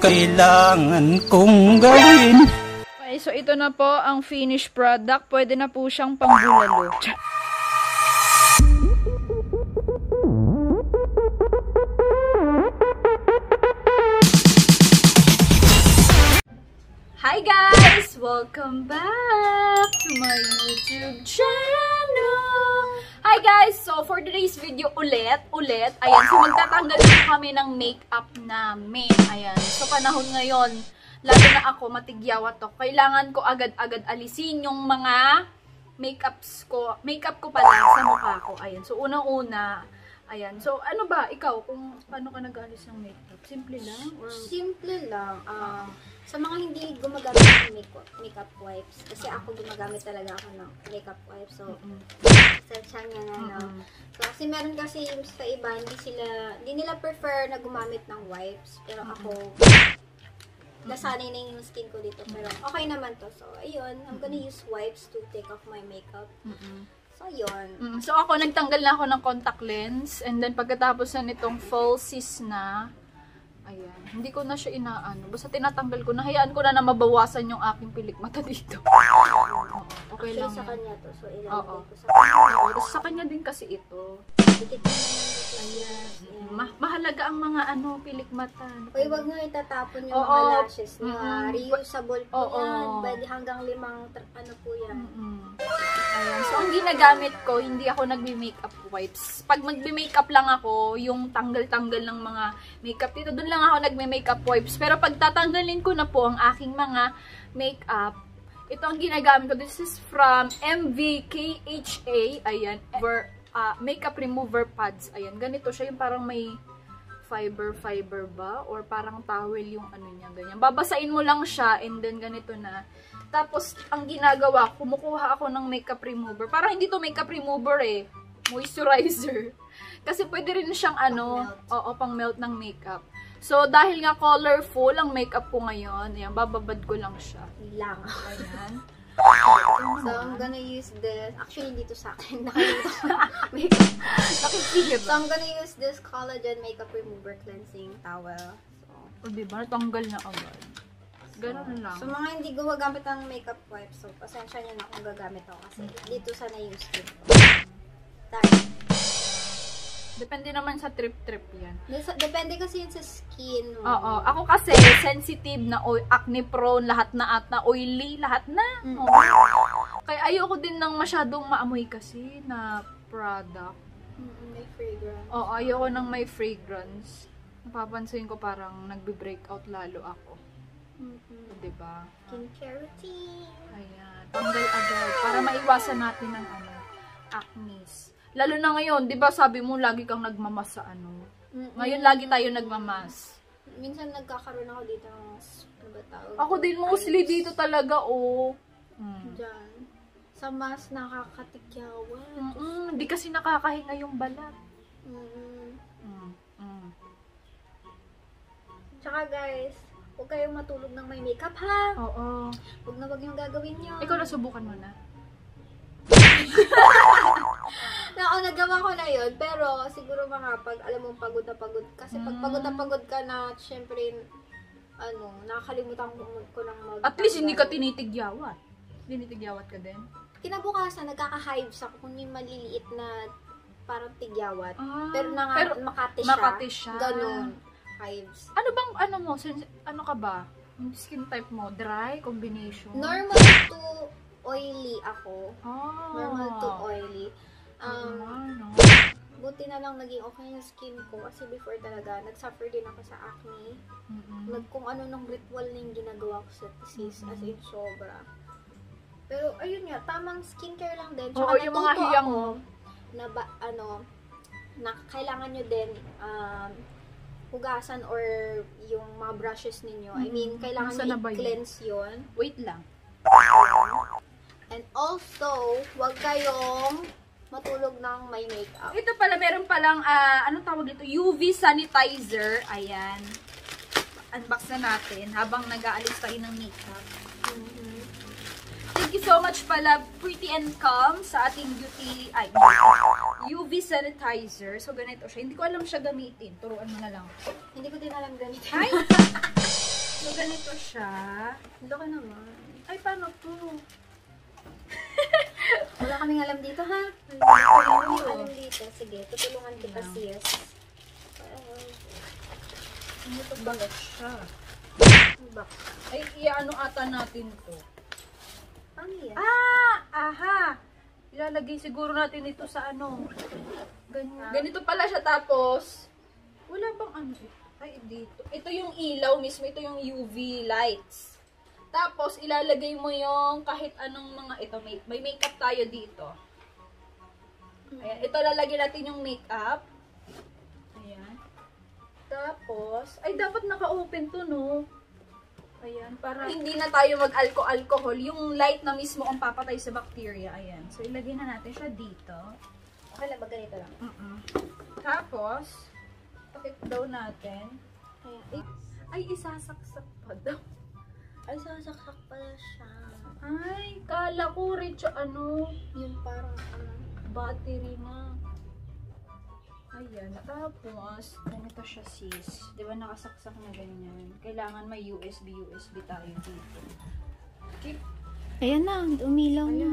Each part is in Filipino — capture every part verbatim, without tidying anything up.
kailangan kong gawin. Okay, so ito na po ang finished product. Pwede na po siyang pangbulalo. Hi guys! Welcome back to my YouTube channel! Hi guys! So, for today's video ulit, ulit, ayan, so magtatanggal po kami ng makeup namin. Ayan, so panahon ngayon, lalo na ako, matigyawa to. Kailangan ko agad-agad alisin yung mga makeups ko, makeup ko pala sa mukha ko. Ayan, so unang-una, ayan. So, ano ba? Ikaw, kung paano ka nag-alis ng makeup? Simple lang? Or... Simple lang. Uh, sa mga hindi gumagamit ng makeup, makeup wipes, kasi ako gumagamit talaga ako ng makeup wipes. So, mm-hmm. searchan niya na lang. Mm-hmm. So, kasi meron kasi sa iba, hindi sila, hindi nila prefer na gumamit ng wipes. Pero ako, mm-hmm. nasanay na yung skin ko dito. Pero okay naman to. So, ayun. I'm gonna use wipes to take off my makeup. Mm-hmm. So, yun. So, ako, nagtanggal na ako ng contact lens. And then, pagkatapos na nitong falsies na, ayan, hindi ko na siya inaano. Basta tinatanggal ko. Nahayaan ko na na mabawasan yung aking pilikmata dito. Okay lang. Sa kanya to. So, ilalagay ko sa kanya. Sa kanya din kasi ito. Ayan. Ma mahalaga ang mga ano, pilikmata. Uy, wag nyo itatapon yung mga lashes na reusable po yan. Pwede hanggang limang ano po yan. Ayan. So, ang ginagamit ko, hindi ako nagbi-makeup wipes. Pag magbi-makeup lang ako, yung tanggal-tanggal ng mga makeup dito, doon lang ako nagbi-makeup wipes. Pero pag tatanggalin ko na po ang aking mga makeup, ito ang ginagamit ko. This is from M V K H A. Ayan. Ever, uh, makeup remover pads. Ayan. Ganito siya. Yung parang may fiber-fiber ba? Or parang towel yung ano niya. Ganyan. Babasain mo lang siya and then ganito na. Tapos, ang ginagawa, kumukuha ako ng makeup remover. Parang hindi to makeup remover eh. Moisturizer. Kasi pwede rin siyang ano, oo, pang melt ng makeup. So, dahil nga colorful ang makeup ko ngayon, ayan, bababad ko lang siya. Lang. Ayan. So, I'm gonna use this. Actually, dito sa akin. Makeup. So, I'm gonna use this collagen makeup remover cleansing towel. So, o, diba? Natanggal na agad. Ganun lang. So, mga hindi gumagamit ng makeup wipes. So, pasensya nyo na kung gagamit ako kasi dito sa na-use ko. Dahil. Depende naman sa trip-trip yan. Depende kasi yun sa skin. Oo. Oh. Ako kasi sensitive na acne prone, lahat na at na oily, lahat na. Mm. Oh. Kaya ayoko din ng masyadong maamoy kasi na product. May fragrance. Oo. Oh, ayoko ng may fragrance. Napapansin ko parang nagbe-breakout lalo ako. Mm-hmm. Diba? Skincare routine. Ayan. Tanggal agad. Para maiwasan natin ang ano, acne. Lalo na ngayon, diba sabi mo, lagi kang nagmamas sa ano. Mm-hmm. Ngayon, lagi tayo nagmamas. Minsan nagkakaroon ako dito ng nabatawag. Ako din mostly dito talaga, oh. Mm. Diyan. Sa mas nakakatikyawan. Mm-hmm. Hindi kasi nakakahinga yung balat. Mm-hmm. Mm-hmm. Tsaka guys, huwag kayong matulog ng may makeup, ha? Oo. Huwag na huwag yung gagawin yun. Ikaw, nasubukan mo na. Oo, nagawa ko na yun. Pero, siguro mga pag, alam mo, pagod na pagod. Kasi mm. pag pagod na pagod ka na, syempre, ano, nakakalimutan ko, ko ng mag- At least, hindi ka tinitigyawat. Tinitigyawat ka din? Kinabukasan, nagkaka-hives ako kung yung maliliit na parang tigyawat. Ah, pero, na, pero makati siya. Makati siya. Ganun. Hives. Ano bang, ano mo, ano ka ba? Skin type mo, dry, combination? Normal to oily ako. Oh. Normal to oily. Um, oh, no. Buti na lang naging okay yung skin ko. Kasi before talaga, nagsuffer din ako sa acne. Mm -hmm. Nag, kung ano nung ritual na yung ginagawa ko sa thesis. Mm -hmm. As in, sobra. Pero, ayun nga, tamang skincare lang din. Tsaka oh, yung mga hiyang mo. Na ba, ano, na kailangan nyo din, um, hugasan or yung mga brushes ninyo. I mean, kailangan nyo i-cleanse yun. Wait lang. And also, huwag kayong matulog ng may makeup. Ito pala, meron palang, uh, anong tawag dito? U V sanitizer. Ayan. Unbox na natin habang nag-aalis tayo ng makeup. Mm-hmm. Thank you so much pala, Pretty and Calm, sa ating beauty, ay, U V sanitizer. So, ganito siya. Hindi ko alam siya gamitin. Turuan mo na lang. Hindi ko din alam gamitin. Hi! ko siya. Hindi ka naman. Ay, paano to? Wala kaming alam dito, ha? Wala kaming alam dito. Sige, tutulungan kita, sis. Ano to? Bagat siya. Ay, iaano ata natin to? Ano yan? Ah! Aha! Ilalagay siguro natin ito sa ano. Ganyan. Ganito pala siya tapos. Wala bang ano? Ay, dito. Ito yung ilaw mismo. Ito yung U V lights. Tapos, ilalagay mo yung kahit anong mga ito. May, may makeup tayo dito. Ayan. Ito, lalagay natin yung makeup. Ayan. Tapos, ay, dapat naka-open to, no? Ayan, para hindi na tayo mag-alko-alkohol. Yung light na mismo ang papatay sa bacteria. Ayan. So, ilagay na natin siya dito. Okay lang, ba ganito lang? Mm-mm. Tapos, pakit daw natin. Ayan. Ay, isasaksak pa daw. Ay, sasaksak pala siya. Ay, kala ko rich ano. Yung parang ano, battery na. Ayan. Tapos, ganito siya sis. Di ba nakasaksak na ganyan? Kailangan may U S B U S B tayo dito. Okay. Ayan na. Umilaw na.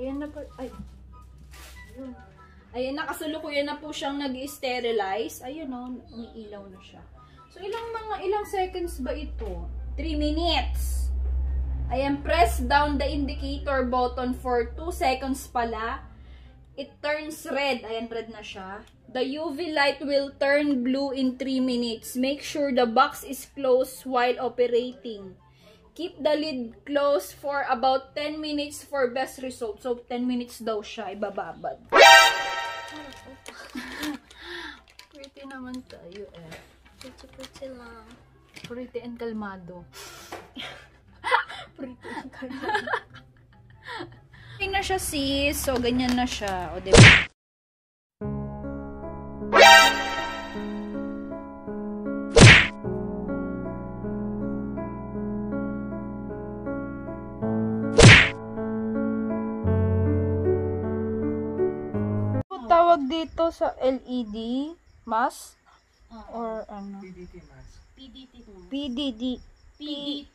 Ayan na pa. Ay. Ayan. Ayan na. Kasulukuyan na po siyang nag-sterilize. Ayan o. Umiilaw na siya. So, ilang mga ilang seconds ba ito? three minutes. Ayan, press down the indicator button for two seconds pala. It turns red. Ayan, red na siya. The U V light will turn blue in three minutes. Make sure the box is closed while operating. Keep the lid closed for about ten minutes for best result. So, ten minutes daw siya. Ibababad. Pretty naman tayo eh. Pretty-pretty lang. Pretty and kalmado. Pretty and kalmado. Okay na siya sis. So, ganyan na siya. O, diba? Ano tawag dito sa L E D? Mask? Or ano? P D T mask. P D T mask. P D D. P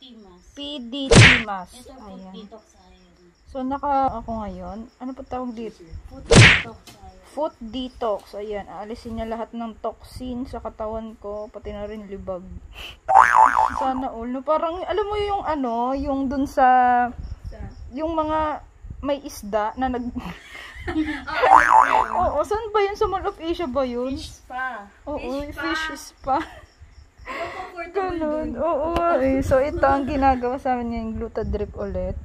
D T mask. P D T mask. Ito po detox iron. So, naka ako ngayon. Ano pa tawag dito? Foot detox iron. Foot detox. Ayan. Aalisin niya lahat ng toxin sa katawan ko. Pati na rin libag. Sana all. No? Parang, alam mo yung ano, yung dun sa, yung mga may isda na nag... Oo. Saan ba yun? Sa Mall of Asia ba yun? Fish spa. Oo. Fish spa. Ganun. Oo. Eh. So, ito ang ginagawa sa amin yung gluta drip ulit.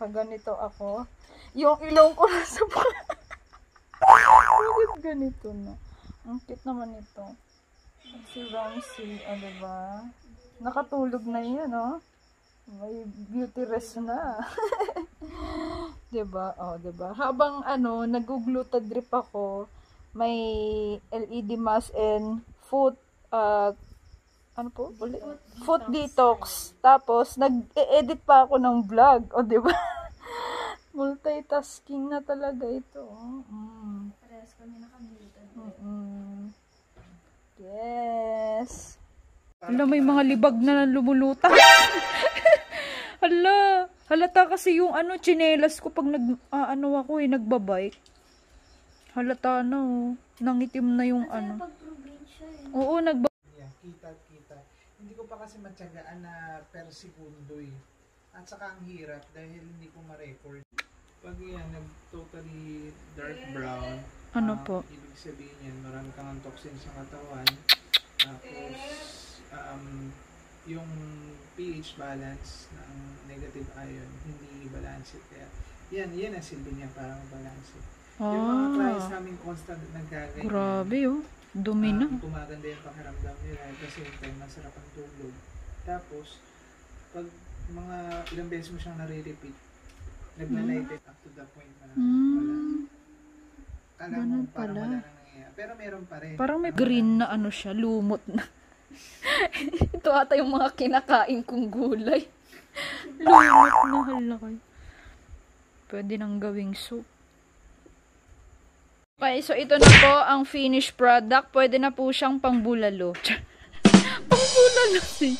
Pag ganito ako, yung ilong ko nasa pa. Bakit ganito na? Ang cute naman ito. Si Ramsey, ano ba? Nakatulog na yun, no? May beauty rest na. Diba? Oh, diba? Habang ano, nag-gluta drip ako, may L E D mask and foot uh, ano po? Ulit? Foot detox. Tapos, nag-e-edit pa ako ng vlog. O, oh, diba? Multitasking na talaga ito. Mm. Parehas kami naka-gluta drip. Mm-mm. Yes. Hala, may mga libag na lumulutang. Hala. Halata kasi yung ano, tsinelas ko pag nag, ah, ano ako eh, nagbabike. Halata na oh. Nangitim na yung ano. Ano eh. Oo, nagbabike. Yeah, kita, kita. Hindi ko pa kasi matyagaan na per segundo eh. At saka ang hirap dahil hindi ko ma-record. Pag yan, nag-totally dark brown. Ano uh, po? Ibig sabihin yan, marami kang toxin sa katawan. Tapos, um... yung pH balance ng negative ion, hindi balance it. Kaya, yan, yan ang silbi niya, parang balance it. Ah, yung mga clients namin constant nagkagay. Grabe, oh. Dumi na. Uh, kumaganda yung pakiramdam nila. At the same time, masarap ang tulog. Tapos, pag mga ilang beses mo siyang nare-repeat, naglalighted mm. up to the point na mm. wala. Alam mo, parang pala. Wala na nangyayari. Pero meron pa rin. Parang may green na ano siya, lumot na. Ito ata yung mga kinakain kong gulay. Lumot na halakay. Pwede nang gawing soup. Okay, so ito na po ang finished product. Pwede na po siyang pangbulalo. Pangbulalo si.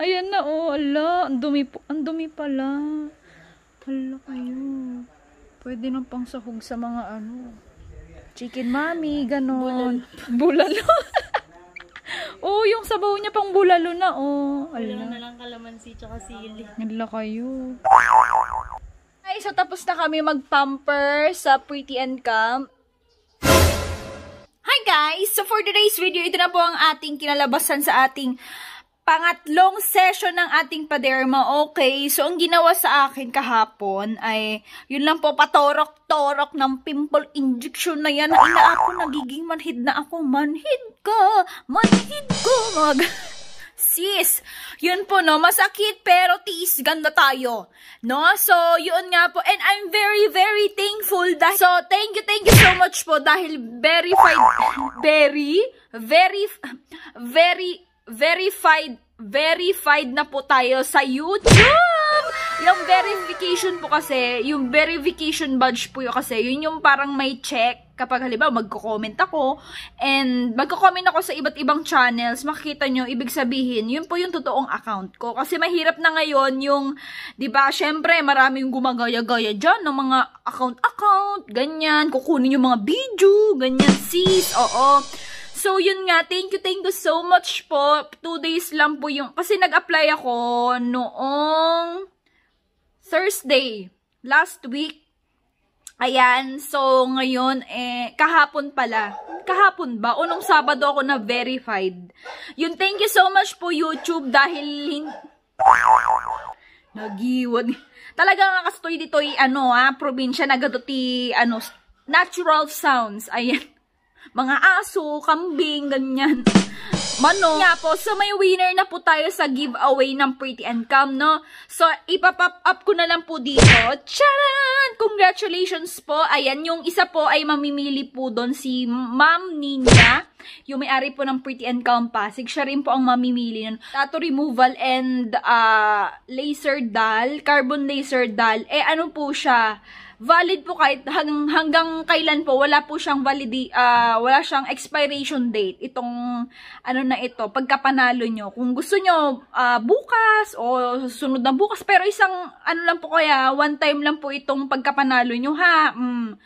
Ayan na, oh. Ala, ang dumi po. Ang dumi pala. Ala kayo. Pwede nang pang sahog sa mga ano. Chicken mommy, ganon. Bulalo. Bulalo. Oh, yung sabaw niya pang bulalo na, oh. Bulalo na lang kalamansi tsaka sili. Nagla kayo. Ay, so tapos na kami mag-pamper sa Pretty and Calm. Hi guys! So for today's video, ito na po ang ating kinalabasan sa ating pangatlong session ng ating paderma. Okay, so ang ginawa sa akin kahapon ay yun lang po, patorok-torok ng pimple injection na yan. Ina ako, nagiging manhid na ako. Manhid ka! Manhid ka! Mag... Sis, yun po no, masakit pero tiis, ganda tayo. No, so yun nga po, and I'm very very thankful dahil, so thank you, thank you so much po dahil verified, very, very, very, verified, verified na po tayo sa YouTube. Yung verification po kasi, yung verification badge po yun kasi, yun yung parang may check. Kapag halimbawa magko-comment ako and magko-comment ako sa iba't ibang channels, makikita nyo, ibig sabihin, yun po yung totoong account ko. Kasi mahirap na ngayon yung, di ba, syempre, maraming gumagaya-gaya dyan ng mga account-account, ganyan, kukunin yung mga video, ganyan, sis, oo. So, yun nga, thank you, thank you so much po. Two days lang po yung, kasi nag-apply ako noong Thursday, last week. Ayan, so ngayon, eh, kahapon pala. Kahapon ba? O nung Sabado ako na verified. Yun, thank you so much po YouTube dahil... Nagiwan. Talaga nga kastoy dito yung ano ha, probinsya nagaduti, ano, natural sounds. Ayan. Mga aso, kambing, ganyan. Mano. Nga po, so may winner na po tayo sa giveaway ng Pretty and Calm, no? So, ipapop up ko na lang po dito. Charan! Congratulations po. Ayan, yung isa po ay mamimili po doon si Ma'am Nina. Yung may-ari po ng Pretty and Calm Pasig. Siya rin po ang mamimili nun. Tattoo removal and uh, laser dal, carbon laser dal. Eh, ano po siya? Valid po kahit hang, hanggang kailan po, wala po siyang valid, uh, wala siyang expiration date. Itong, ano na ito, pagkapanalo nyo. Kung gusto nyo, uh, bukas o susunod na bukas. Pero isang, ano lang po kaya, one time lang po itong pagkapanalo nyo, ha? Mm.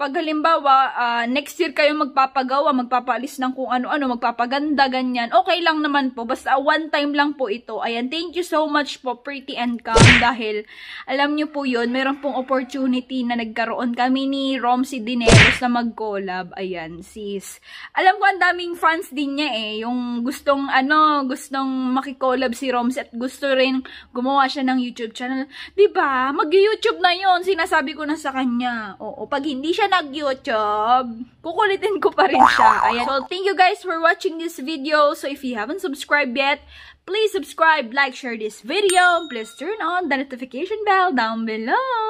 Pag halimbawa, uh, next year kayo magpapagawa, magpapaalis ng kung ano-ano, magpapaganda, ganyan. Okay lang naman po, basta one time lang po ito. Ayan, thank you so much po, Pretty and Calm. Dahil, alam nyo po yun, meron pong opportunity na nagkaroon kami ni Romsy Dineros na mag-collab. Ayan, sis. Alam ko ang daming fans din niya eh. Yung gustong ano, gustong makikollab si Romsy at gusto rin gumawa siya ng YouTube channel. Diba? Mag-YouTube na yon, sinasabi ko na sa kanya. Oo, pag hindi siya nag-YouTube, kukulitin ko pa rin siya. Ayan. So, thank you guys for watching this video. So, if you haven't subscribed yet, please subscribe, like, share this video. Please turn on the notification bell down below.